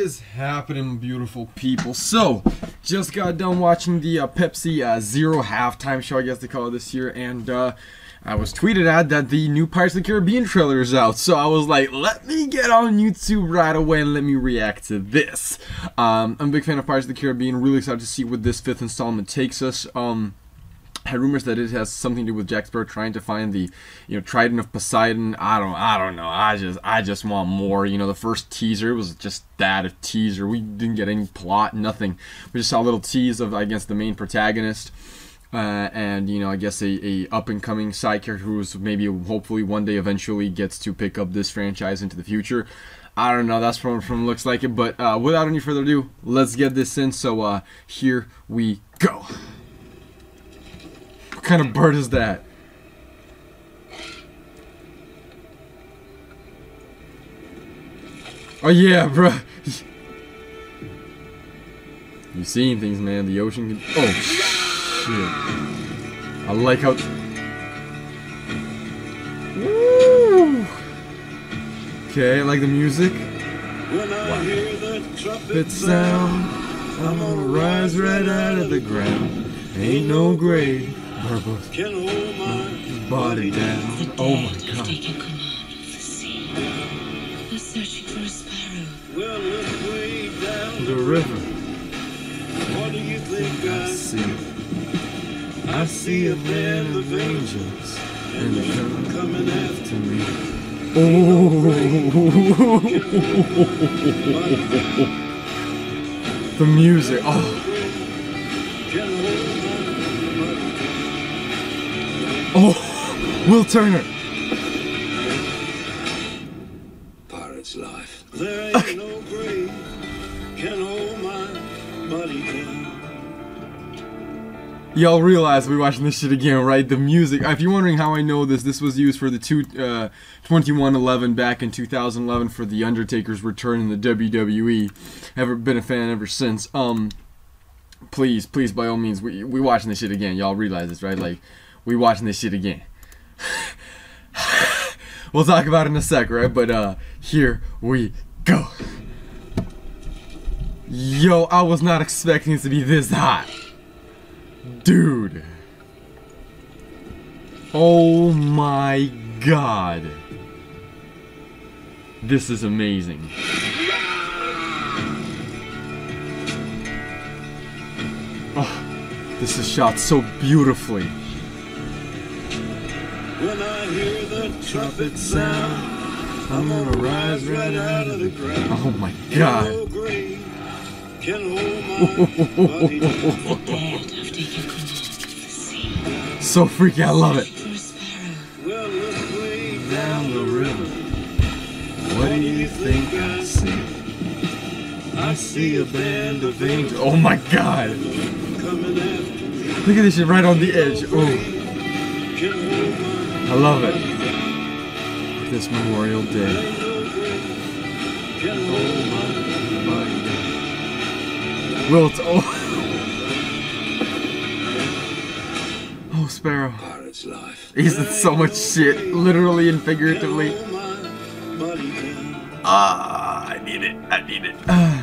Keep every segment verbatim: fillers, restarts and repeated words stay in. is happening, beautiful people? So just got done watching the uh, Pepsi uh, Zero halftime show, I guess they call it this year, and uh, I was tweeted at that the new Pirates of the Caribbean trailer is out, so I was like, let me get on YouTube right away and let me react to this. Um, I'm a big fan of Pirates of the Caribbean, really excited to see where this fifth installment takes us. Um, I had rumors that it has something to do with Jack Sparrow trying to find the, you know, Trident of Poseidon. I don't, I don't know. I just, I just want more. You know, the first teaser was just that, a teaser. We didn't get any plot, nothing. We just saw a little tease of, I guess, the main protagonist. Uh, and, you know, I guess a, a up-and-coming side character who's maybe hopefully one day eventually gets to pick up this franchise into the future. I don't know, that's from, from looks like it. But uh, without any further ado, let's get this in. So uh, here we go. What kind of bird is that? Oh yeah, bro. You've seen things, man. The ocean can... Oh. I like how. Woo! Okay, I like the music. When I wow. hear the trumpet sound, I'm gonna rise right out of the ground. Ain't no grave can hold my body down. Oh my God! They're searching for a sparrow. Well, look way down the river. What do you think I see? I see a band of angels, and they're coming after me. Oh, the music! Oh, oh, Will Turner. Pirate's life. There ain't no grave can hold my body down. Y'all realize we're watching this shit again, right? The music. If you're wondering how I know this, this was used for the two, uh, twenty-one eleven back in two thousand eleven for The Undertaker's return in the W W E. Ever been a fan ever since. Um, please, please, by all means, we we watching this shit again. Y'all realize this, right? Like, we watching this shit again. We'll talk about it in a sec, right? But uh, here we go. Yo, I was not expecting it to be this hot. Dude. Oh my God. This is amazing. Oh, this is shot so beautifully. When I hear the trumpet sound, I'm gonna rise right out of the ground. Oh my God. So freaky, I love it. Down the river. What do you think I see? I see a band of angels. Oh my God! Look at this shit right on the edge. Oh, I love it. This Memorial Day. Oh my God. Will, oh. Oh, Sparrow. Pirate's life. He's in so much shit, literally and figuratively. Ah, I need it. I need it. Ah.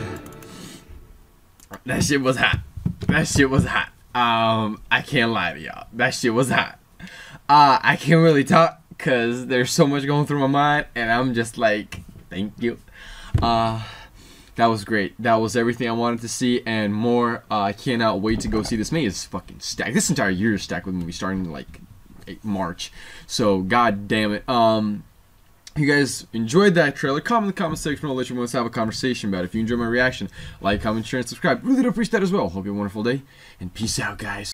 That shit was hot. That shit was hot. Um, I can't lie to y'all. That shit was hot. Uh, I can't really talk because there's so much going through my mind, and I'm just like, thank you. Uh. That was great. That was everything I wanted to see and more. Uh, I cannot wait to go see this. May is fucking stacked. This entire year is stacked with movies starting in like March. So God damn it. Um, if you guys enjoyed that trailer, comment in the comment section. I'll let you know, let's have a conversation about it. If you enjoyed my reaction, like, comment, share, and subscribe. Really do appreciate that as well. Hope you have a wonderful day and peace out, guys.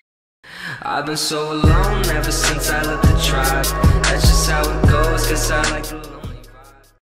I've been so alone ever since I left the tribe. That's just how it goes. Cause I like to